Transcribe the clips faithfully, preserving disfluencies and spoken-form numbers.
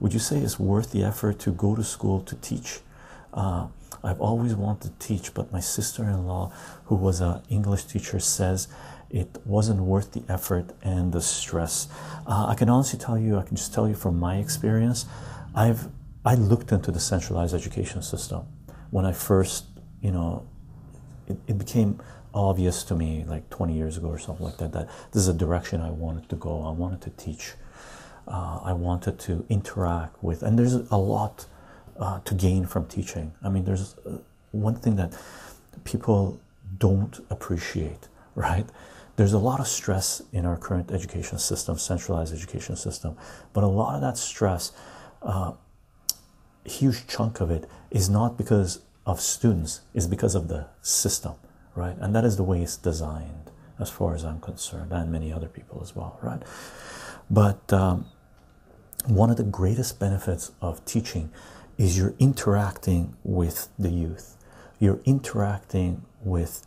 would you say it's worth the effort to go to school to teach? Uh, I've always wanted to teach, but my sister-in-law, who was an English teacher, says it wasn't worth the effort and the stress. Uh, I can honestly tell you, I can just tell you from my experience, I've I looked into the centralized education system when I first, you know, it, it became obvious to me like twenty years ago or something like that, that this is a direction I wanted to go. I wanted to teach. Uh, I wanted to interact with, and there's a lot uh, to gain from teaching. I mean, there's uh, one thing that people don't appreciate, right? There's a lot of stress in our current education system, centralized education system, but a lot of that stress, uh, a huge chunk of it, is not because of students, is because of the system, right? And that is the way it's designed, as far as I'm concerned, and many other people as well, right? But um, one of the greatest benefits of teaching is you're interacting with the youth. You're interacting with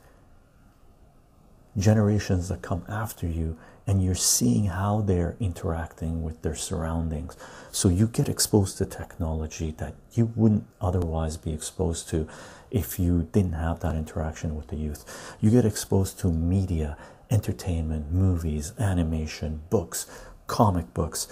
generations that come after you, and you're seeing how they're interacting with their surroundings. So you get exposed to technology that you wouldn't otherwise be exposed to if you didn't have that interaction with the youth. You get exposed to media, entertainment, movies, animation, books, comic books,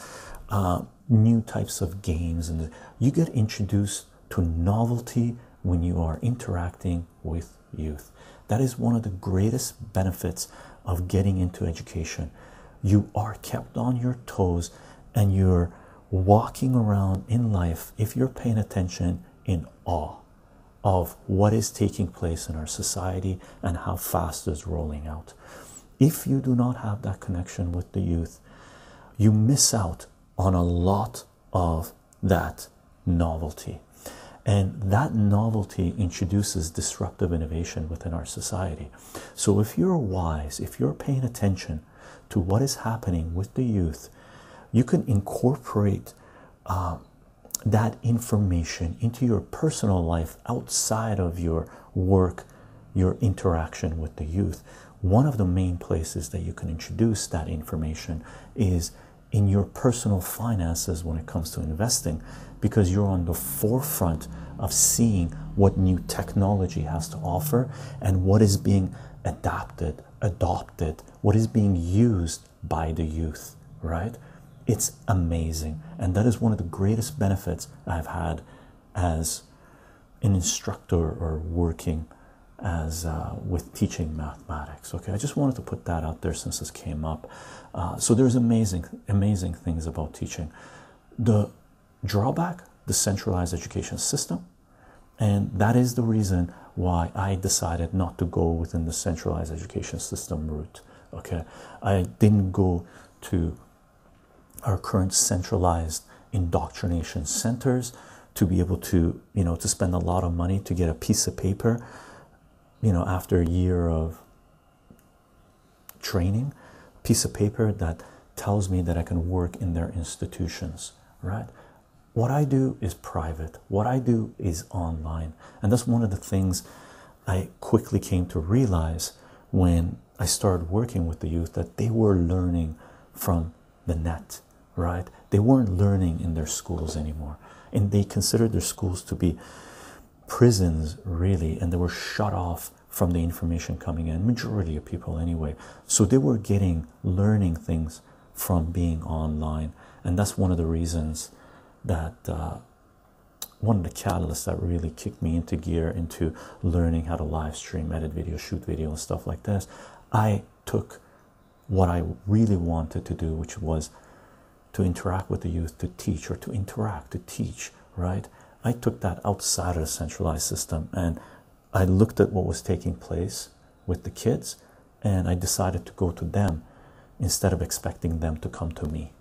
uh, new types of games, and you get introduced to novelty when you are interacting with youth. That is one of the greatest benefits of getting into education. You are kept on your toes, and you're walking around in life, if you're paying attention, in awe of what is taking place in our society and how fast it's rolling out. If you do not have that connection with the youth, you miss out on a lot of that novelty. And that novelty introduces disruptive innovation within our society. So if you're wise, if you're paying attention to what is happening with the youth, you can incorporate uh, that information into your personal life outside of your work, your interaction with the youth. One of the main places that you can introduce that information is in your personal finances when it comes to investing, because you're on the forefront of seeing what new technology has to offer and what is being adapted, adopted, what is being used by the youth, right? It's amazing. And that is one of the greatest benefits I've had as an instructor or working as uh, with teaching mathematics. Okay, I just wanted to put that out there since this came up. Uh, so there's amazing, amazing things about teaching. The drawback, the centralized education system, and that is the reason why I decided not to go within the centralized education system route. Okay, I didn't go to our current centralized indoctrination centers to be able to, you know, to spend a lot of money to get a piece of paper, you know, after a year of training, piece of paper that tells me that I can work in their institutions, right? What I do is private. What I do is online. And that's one of the things I quickly came to realize when I started working with the youth, that they were learning from the net, right? They weren't learning in their schools anymore. And they considered their schools to be prisons, really, and they were shut off from the information coming in, majority of people anyway. So they were getting, learning things from being online. And that's one of the reasons that, uh, one of the catalysts that really kicked me into gear into learning how to live stream, edit video, shoot video, and stuff like this. I took what I really wanted to do, which was to interact with the youth, to teach, or to interact, to teach, right? I took that outside of the centralized system, and I looked at what was taking place with the kids, and I decided to go to them instead of expecting them to come to me.